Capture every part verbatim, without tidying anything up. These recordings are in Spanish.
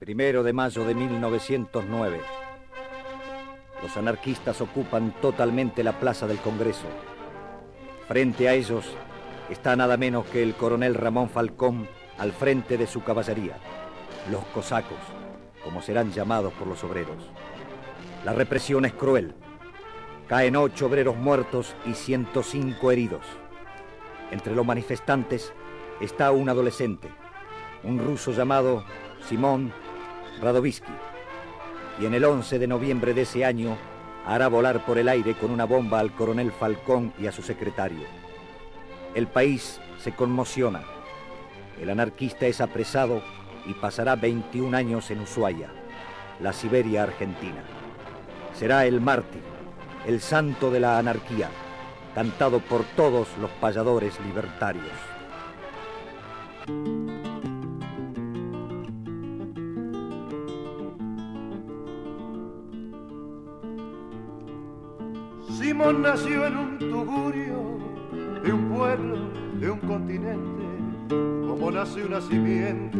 Primero de mayo de mil novecientos nueve. Los anarquistas ocupan totalmente la plaza del Congreso. Frente a ellos está nada menos que el coronel Ramón Falcón al frente de su caballería, los cosacos, como serán llamados por los obreros. La represión es cruel. Caen ocho obreros muertos y ciento cinco heridos. Entre los manifestantes está un adolescente, un ruso llamado Simón Radovisky, quien el once de noviembre de ese año hará volar por el aire con una bomba al coronel Falcón y a su secretario. El país se conmociona. El anarquista es apresado y pasará veintiún años en Ushuaia, la Siberia argentina. Será el mártir, el santo de la anarquía, cantado por todos los payadores libertarios. Simón nació en un tugurio de un pueblo, de un continente, como nace una simiente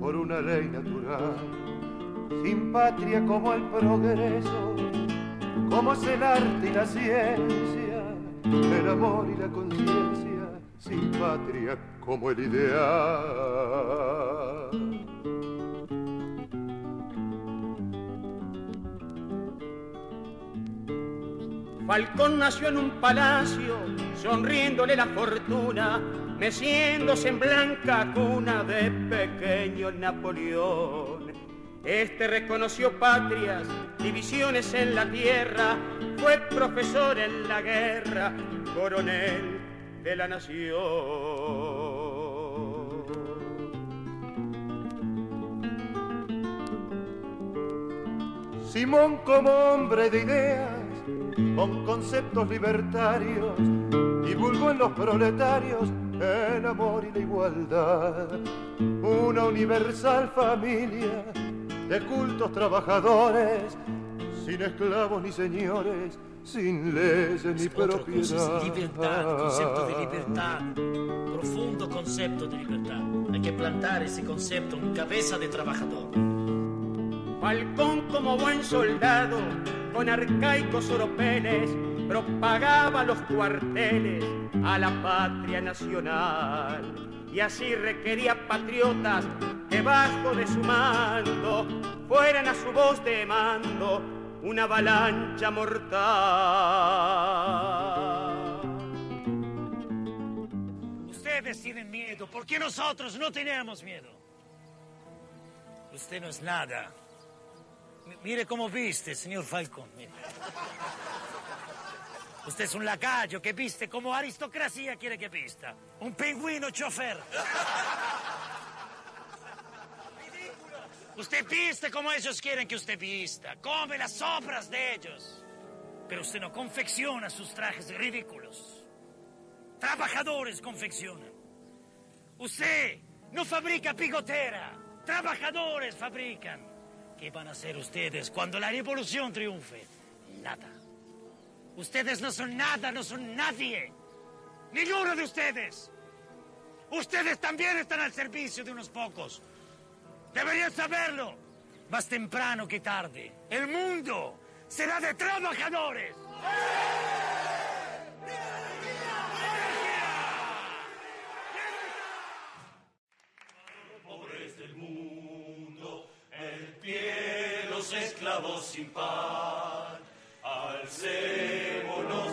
por una ley natural, sin patria como el progreso, como es el arte y la ciencia, el amor y la conciencia, sin patria como el ideal. Falcón nació en un palacio, sonriéndole la fortuna, meciéndose en blanca cuna de pequeño Napoleón. Este reconoció patrias, divisiones en la tierra, fue profesor en la guerra, coronel de la nación. Simón, como hombre de ideas, con conceptos libertarios, divulgó en los proletarios el amor y la igualdad, una universal familia de cultos trabajadores, sin esclavos ni señores, sin leyes ni propiedad. Libertad, concepto de libertad, profundo concepto de libertad. Hay que plantar ese concepto en cabeza de trabajador. Falcón, como buen soldado, con arcaicos oropeles, propagaba los cuarteles a la patria nacional, y así requería patriotas que bajo de su mando fueran a su voz de mando una avalancha mortal. Ustedes tienen miedo porque nosotros no tenemos miedo. Usted no es nada. Mire cómo viste, señor Falcón. Mire. Usted es un lacayo que viste como aristocracia quiere que vista. Un pingüino chofer. Ridículo. Usted viste como ellos quieren que usted vista. Come las sombras de ellos. Pero usted no confecciona sus trajes ridículos. Trabajadores confeccionan. Usted no fabrica picotera. Trabajadores fabrican. ¿Qué van a hacer ustedes cuando la revolución triunfe? Nada. Ustedes no son nada, no son nadie. Ninguno de ustedes. Ustedes también están al servicio de unos pocos. Deberían saberlo. Más temprano que tarde, el mundo será de trabajadores. Pobres del mundo, el pie los esclavos sin pan. Alcémonos.